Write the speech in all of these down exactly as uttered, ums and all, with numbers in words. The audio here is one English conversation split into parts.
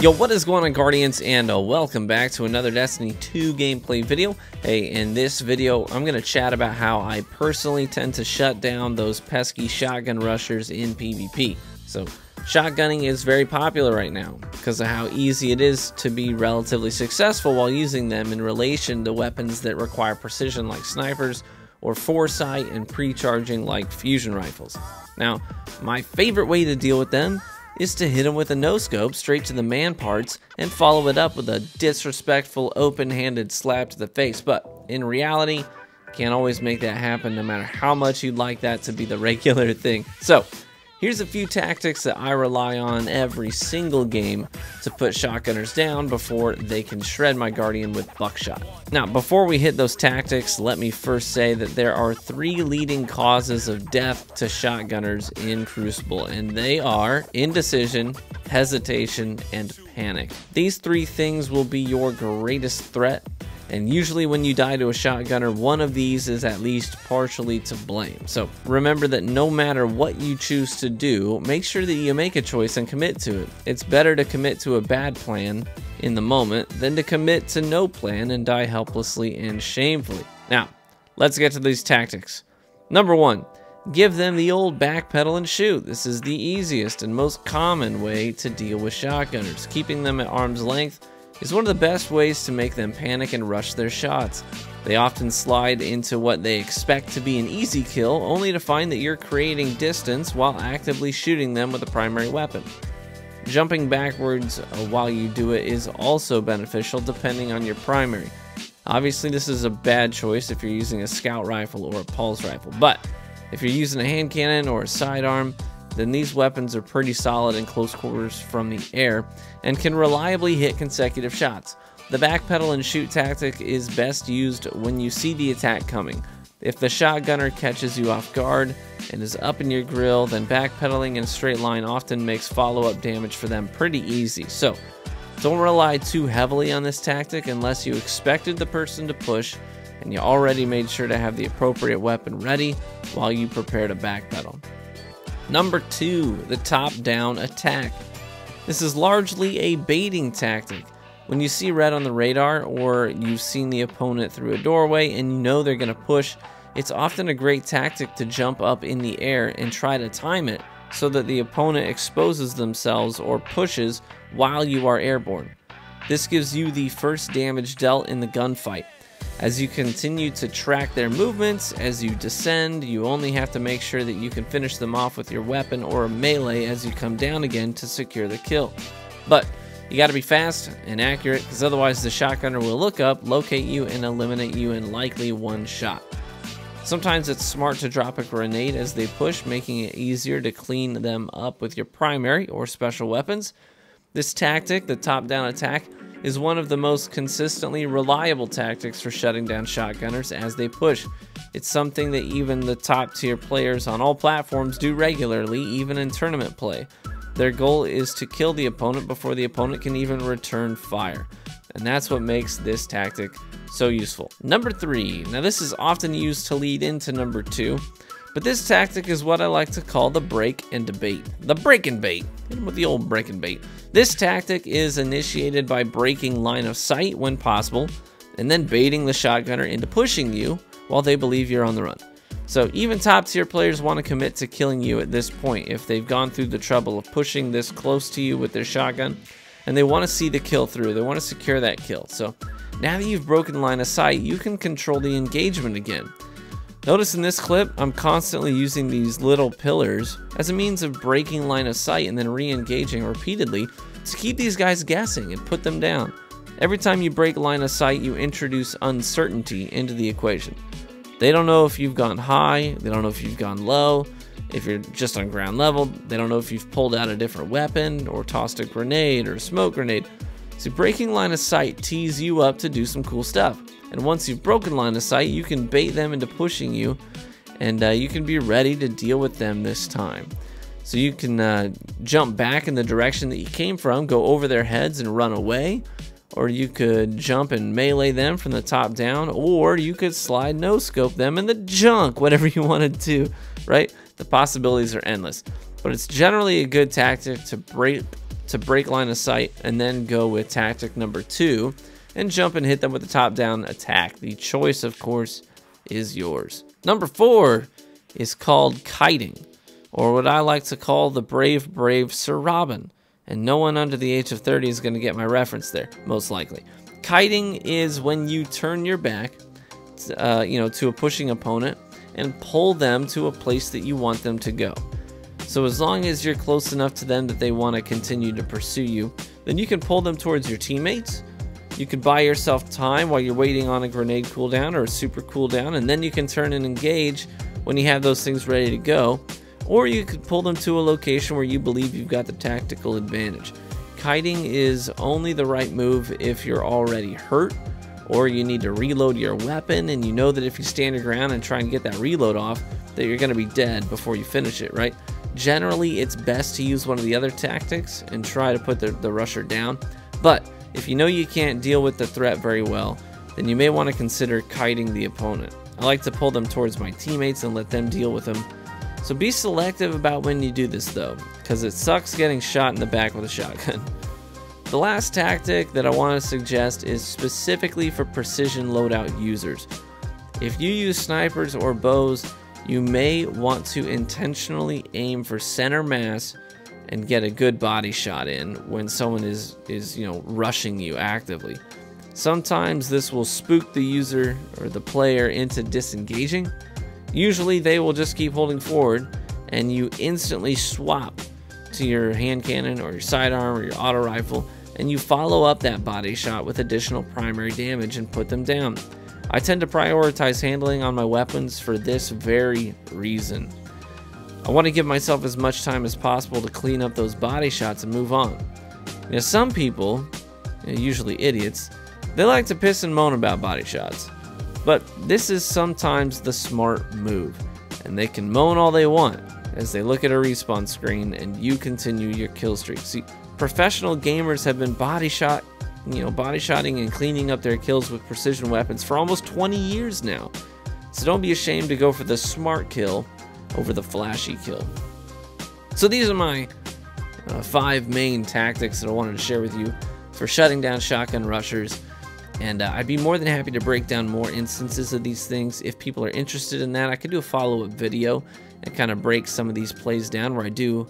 Yo, what is going on, Guardians, and uh, welcome back to another Destiny two gameplay video. Hey, in this video, I'm going to chat about how I personally tend to shut down those pesky shotgun rushers in PvP. So, shotgunning is very popular right now because of how easy it is to be relatively successful while using them in relation to weapons that require precision like snipers, or foresight and pre-charging like fusion rifles. Now, my favorite way to deal with them is to hit them with a no-scope straight to the man parts and follow it up with a disrespectful open-handed slap to the face, but in reality, can't always make that happen no matter how much you'd like that to be the regular thing. So, here's a few tactics that I rely on every single game to put shotgunners down before they can shred my Guardian with buckshot. Now, before we hit those tactics, let me first say that there are three leading causes of death to shotgunners in Crucible, and they are indecision, hesitation, and panic. These three things will be your greatest threat, and usually when you die to a shotgunner, one of these is at least partially to blame. So remember that no matter what you choose to do, make sure that you make a choice and commit to it. It's better to commit to a bad plan in the moment than to commit to no plan and die helplessly and shamefully. Now, let's get to these tactics. Number one, give them the old backpedal and shoot. This is the easiest and most common way to deal with shotgunners. Keeping them at arm's length is one of the best ways to make them panic and rush their shots. They often slide into what they expect to be an easy kill, only to find that you're creating distance while actively shooting them with a primary weapon. Jumping backwards while you do it is also beneficial depending on your primary. Obviously, this is a bad choice if you're using a scout rifle or a pulse rifle, but if you're using a hand cannon or a sidearm, then these weapons are pretty solid in close quarters from the air and can reliably hit consecutive shots. The backpedal and shoot tactic is best used when you see the attack coming. If the shotgunner catches you off guard and is up in your grill, then backpedaling in a straight line often makes follow-up damage for them pretty easy. So don't rely too heavily on this tactic unless you expected the person to push and you already made sure to have the appropriate weapon ready while you prepare to backpedal. Number two, the top-down attack. This is largely a baiting tactic. When you see red on the radar or you've seen the opponent through a doorway and you know they're gonna push, it's often a great tactic to jump up in the air and try to time it so that the opponent exposes themselves or pushes while you are airborne. This gives you the first damage dealt in the gunfight. As you continue to track their movements as you descend, you only have to make sure that you can finish them off with your weapon or a melee as you come down again to secure the kill. But you gotta be fast and accurate, because otherwise the shotgunner will look up, locate you, and eliminate you in likely one shot. Sometimes it's smart to drop a grenade as they push, making it easier to clean them up with your primary or special weapons. This tactic, the top-down attack, is one of the most consistently reliable tactics for shutting down shotgunners as they push. It's something that even the top tier players on all platforms do regularly, even in tournament play. Their goal is to kill the opponent before the opponent can even return fire. And that's what makes this tactic so useful. Number three, now this is often used to lead into number two, but this tactic is what I like to call the break and debate. The break and bait. Hit him with the old break and bait. This tactic is initiated by breaking line of sight when possible, and then baiting the shotgunner into pushing you while they believe you're on the run. So even top tier players want to commit to killing you at this point if they've gone through the trouble of pushing this close to you with their shotgun, and they want to see the kill through. They want to secure that kill. So now that you've broken line of sight, you can control the engagement again. Notice in this clip, I'm constantly using these little pillars as a means of breaking line of sight and then re-engaging repeatedly to keep these guys guessing and put them down. Every time you break line of sight, you introduce uncertainty into the equation. They don't know if you've gone high, they don't know if you've gone low, if you're just on ground level, they don't know if you've pulled out a different weapon or tossed a grenade or a smoke grenade. So breaking line of sight tees you up to do some cool stuff. And once you've broken line of sight, you can bait them into pushing you, and uh, you can be ready to deal with them this time. So you can uh, jump back in the direction that you came from, go over their heads and run away, or you could jump and melee them from the top down, or you could slide no-scope them in the junk, whatever you want to do, right? The possibilities are endless, but it's generally a good tactic to break to break line of sight and then go with tactic number two and jump and hit them with the top down attack. The choice, of course, is yours. Number four is called kiting, or what I like to call the brave, brave Sir Robin. And no one under the age of thirty is going to get my reference there, most likely. Kiting is when you turn your back uh, you know, to a pushing opponent and pull them to a place that you want them to go. So as long as you're close enough to them that they want to continue to pursue you, then you can pull them towards your teammates. You can buy yourself time while you're waiting on a grenade cooldown or a super cooldown, and then you can turn and engage when you have those things ready to go. Or you could pull them to a location where you believe you've got the tactical advantage. Kiting is only the right move if you're already hurt, or you need to reload your weapon and you know that if you stand your ground and try and get that reload off, that you're gonna be dead before you finish it, right? Generally, it's best to use one of the other tactics and try to put the, the rusher down. But if you know you can't deal with the threat very well, then you may wanna consider kiting the opponent. I like to pull them towards my teammates and let them deal with them. So be selective about when you do this though, because it sucks getting shot in the back with a shotgun. The last tactic that I want to suggest is specifically for precision loadout users. If you use snipers or bows, you may want to intentionally aim for center mass and get a good body shot in when someone is, is you know, rushing you actively. Sometimes this will spook the user or the player into disengaging. Usually they will just keep holding forward and you instantly swap to your hand cannon or your sidearm or your auto rifle, and you follow up that body shot with additional primary damage and put them down. I tend to prioritize handling on my weapons for this very reason. I want to give myself as much time as possible to clean up those body shots and move on. Now some people, usually idiots, they like to piss and moan about body shots. But this is sometimes the smart move, and they can moan all they want as they look at a respawn screen and you continue your kill streak. See, professional gamers have been body shot, you know, body shotting and cleaning up their kills with precision weapons for almost twenty years now. So don't be ashamed to go for the smart kill over the flashy kill. So these are my uh, five main tactics that I wanted to share with you for shutting down shotgun rushers. And uh, I'd be more than happy to break down more instances of these things if people are interested in that. I could do a follow-up video and kind of break some of these plays down where I do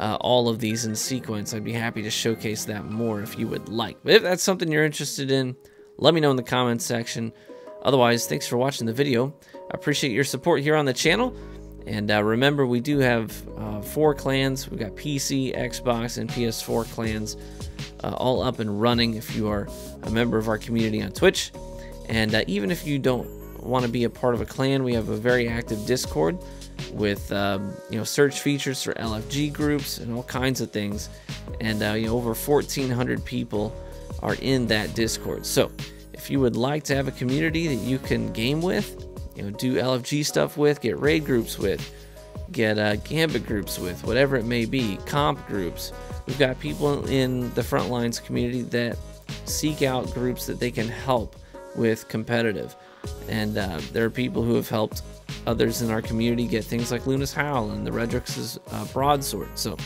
uh, all of these in sequence. I'd be happy to showcase that more if you would like. But if that's something you're interested in, let me know in the comments section. Otherwise, thanks for watching the video. I appreciate your support here on the channel. And uh, remember, we do have uh, four clans. We've got P C, Xbox, and P S four clans. Uh, all up and running if you are a member of our community on Twitch. And uh, even if you don't want to be a part of a clan, we have a very active Discord with um, you know, search features for L F G groups and all kinds of things. And uh, you know, over fourteen hundred people are in that Discord. So if you would like to have a community that you can game with, you know, do L F G stuff with, get raid groups with, get uh, gambit groups with, whatever it may be, comp groups. We've got people in the Frontlines community that seek out groups that they can help with competitive. And uh, there are people who have helped others in our community get things like Luna's Howl and the Redrix's uh, Broadsword. So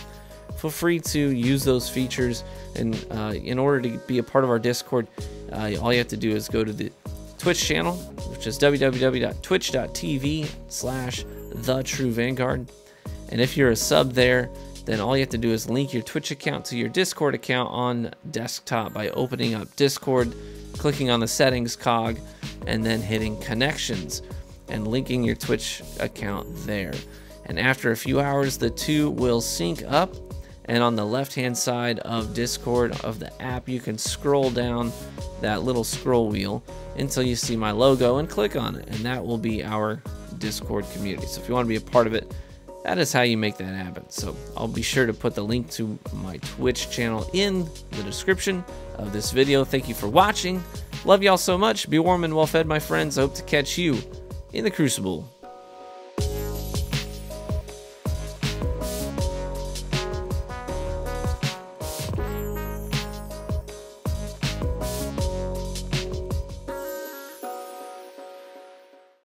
feel free to use those features. And uh, in order to be a part of our Discord, uh, all you have to do is go to the Twitch channel, which is w w w dot twitch dot t v slash the true vanguard. And if you're a sub there, then all you have to do is link your Twitch account to your Discord account on desktop by opening up Discord, clicking on the settings cog, and then hitting connections and linking your Twitch account there. And after a few hours, the two will sync up. And on the left-hand side of Discord of the app, you can scroll down that little scroll wheel until you see my logo and click on it. And that will be our Discord community. So if you want to be a part of it, that is how you make that happen. So I'll be sure to put the link to my Twitch channel in the description of this video. Thank you for watching. Love y'all so much. Be warm and well fed, my friends. I hope to catch you in the Crucible.